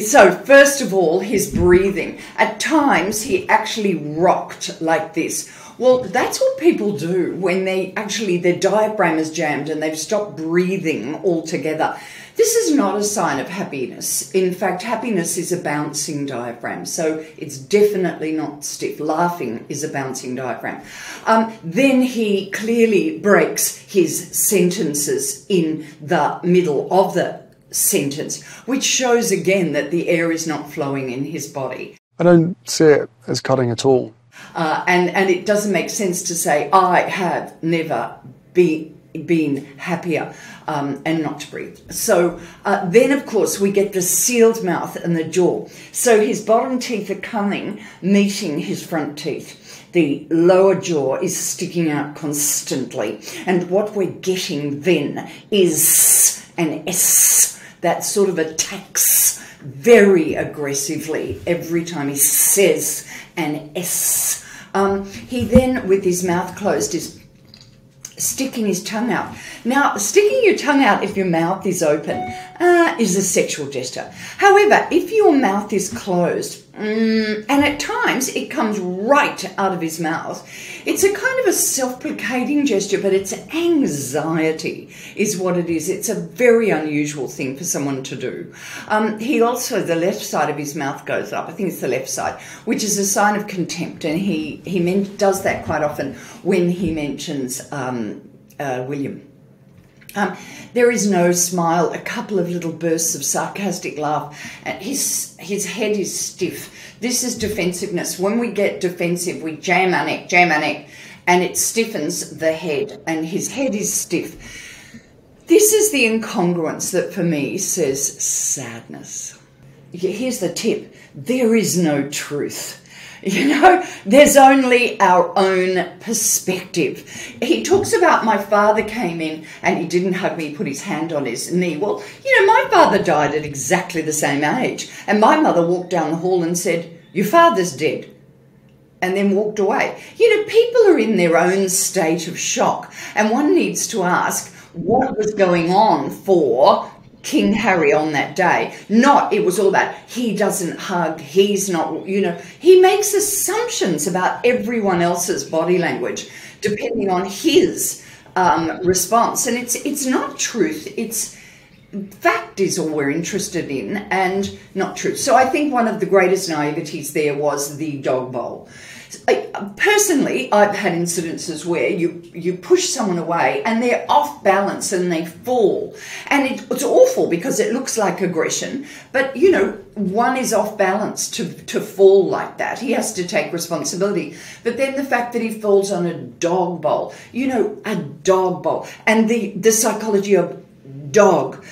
So first of all, his breathing. At times he actually rocked like this. Well, that's what people do when they actually, their diaphragm is jammed and they've stopped breathing altogether. This is not a sign of happiness. In fact, happiness is a bouncing diaphragm, so it's definitely not stiff. Laughing is a bouncing diaphragm. Then he clearly breaks his sentences in the middle of the sentence, which shows again that the air is not flowing in his body. I don't see it as cutting at all. And it doesn't make sense to say, I have never been happier, and not to breathe. So then, of course, we get the sealed mouth and the jaw. So his bottom teeth are coming, meeting his front teeth. The lower jaw is sticking out constantly. And what we're getting then is an S that sort of attacks very aggressively every time he says an S. He then, with his mouth closed, is sticking his tongue out. Now, sticking your tongue out if your mouth is open is a sexual gesture. However, if your mouth is closed, and at times it comes right out of his mouth, it's a kind of a self-placating gesture, but it's anxiety is what it is. It's a very unusual thing for someone to do. He also, the left side of his mouth goes up, I think it's the left side, which is a sign of contempt, and he does that quite often when he mentions William. There is no smile, a couple of little bursts of sarcastic laugh. His head is stiff. This is defensiveness. When we get defensive, we jam our neck, and it stiffens the head, and his head is stiff. This is the incongruence that, for me, says sadness. Here's the tip. There is no truth. You know, there's only our own perspective. He talks about my father came in and he didn't hug me, he put his hand on his knee. Well, you know, my father died at exactly the same age. And my mother walked down the hall and said, your father's dead. And then walked away. You know, people are in their own state of shock. And one needs to ask what was going on for King Harry on that day. Not, it was all about, he doesn't hug, he's not, you know, he makes assumptions about everyone else's body language, depending on his response. And it's not truth, it's fact is all we're interested in, and not truth. So I think one of the greatest naiveties there was the dog bowl. Personally, I've had incidences where you push someone away and they're off balance and they fall. And it's awful because it looks like aggression. But, you know, one is off balance to fall like that. He has to take responsibility. But then the fact that he falls on a dog bowl, you know, a dog bowl. And the psychology of dog,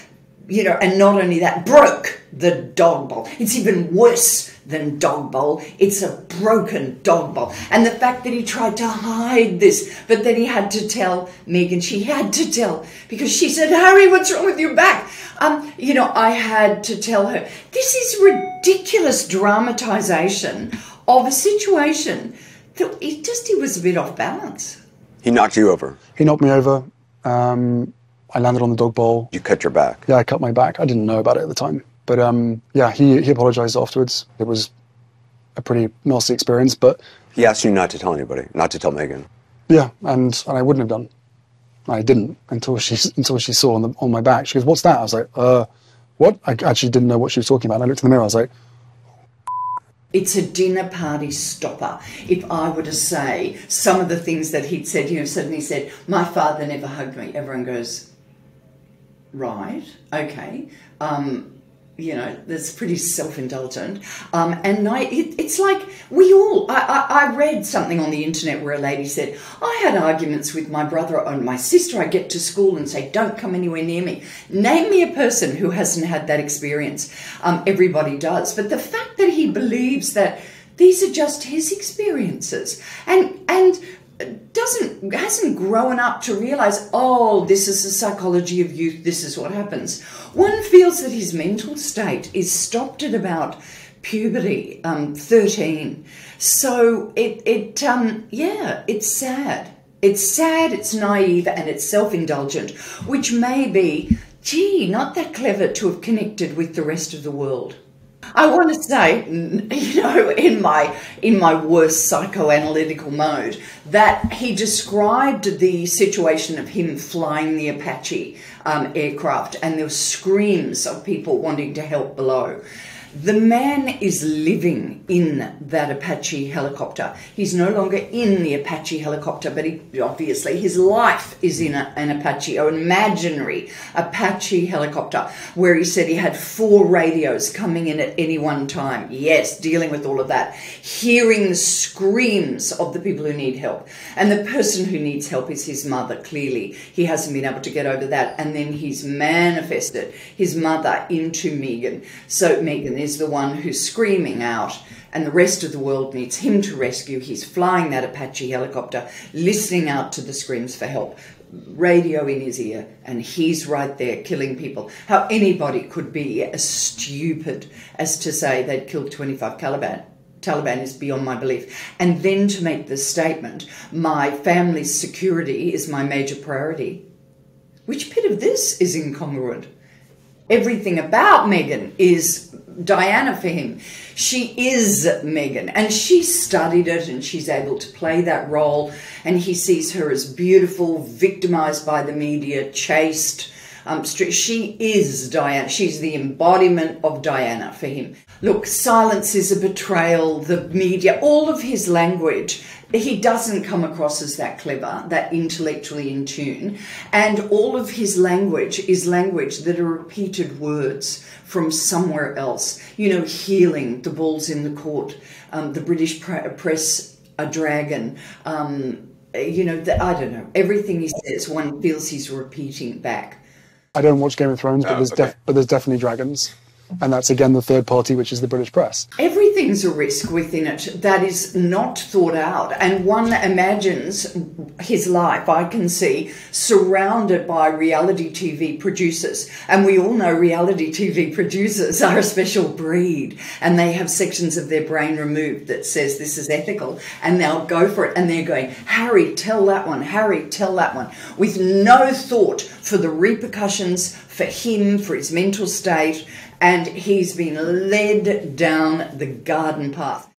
you know, and not only that, broke the dog bowl. It's even worse than dog bowl. It's a broken dog bowl. And the fact that he tried to hide this, but then he had to tell Megan, she had to tell, because she said, Harry, what's wrong with your back? You know, I had to tell her. This is ridiculous dramatization of a situation that he was a bit off balance. He knocked you over. He knocked me over. I landed on the dog bowl. You cut your back. Yeah, I cut my back. I didn't know about it at the time. But yeah, he apologized afterwards. It was a pretty nasty experience, but... He asked you not to tell anybody, not to tell Megan. Yeah, and I wouldn't have done. I didn't until she saw on my back. She goes, what's that? I was like, what? I actually didn't know what she was talking about. And I looked in the mirror, I was like... It's a dinner party stopper. If I were to say some of the things that he'd said, you know, suddenly said, my father never hugged me. Everyone goes, right, okay. You know, that's pretty self-indulgent. And it's like we all, I read something on the internet where a lady said, I had arguments with my brother or my sister. I get to school and say, don't come anywhere near me. Name me a person who hasn't had that experience. Everybody does. But the fact that he believes that these are just his experiences and hasn't grown up to realize, oh, this is the psychology of youth, this is what happens. One feels that his mental state is stopped at about puberty, 13. So yeah, it's sad. It's sad, it's naive, and it's self-indulgent, which may be, gee, not that clever to have connected with the rest of the world. I want to say, you know, in my worst psychoanalytical mode, that he described the situation of him flying the Apache aircraft, and there were screams of people wanting to help below. The man is living in that Apache helicopter. He's no longer in the Apache helicopter, but he, obviously his life is in an Apache, or an imaginary Apache helicopter, where he said he had 4 radios coming in at any one time. Yes, dealing with all of that, hearing the screams of the people who need help. And the person who needs help is his mother, clearly. He hasn't been able to get over that. And then he's manifested his mother into Megan. So Megan is the one who's screaming out, and the rest of the world needs him to rescue. He's flying that Apache helicopter, listening out to the screams for help, radio in his ear, and he's right there killing people. How anybody could be as stupid as to say they'd killed 25 Taliban is beyond my belief. And then to make the statement, my family's security is my major priority. Which bit of this is incongruent? Everything about Megan is Diana for him. She is Megan, and she studied it, and she's able to play that role, and he sees her as beautiful, victimized by the media, chaste. She is Diana. She's the embodiment of Diana for him. Look, silence is a betrayal, the media, all of his language. He doesn't come across as that clever, that intellectually in tune. And all of his language is language that are repeated words from somewhere else. You know, healing, the ball's in the court, the British press, a dragon, you know, I don't know. Everything he says, one feels he's repeating back. I don't watch Game of Thrones, but there's definitely dragons. And that's, again, the third party, which is the British press. Everything's a risk within it that is not thought out. And one imagines his life, I can see, surrounded by reality TV producers. And we all know reality TV producers are a special breed. And they have sections of their brain removed that says this is ethical. And they'll go for it. And they're going, Harry, tell that one. Harry, tell that one. With no thought for the repercussions for him, for his mental state. And he's been led down the garden path.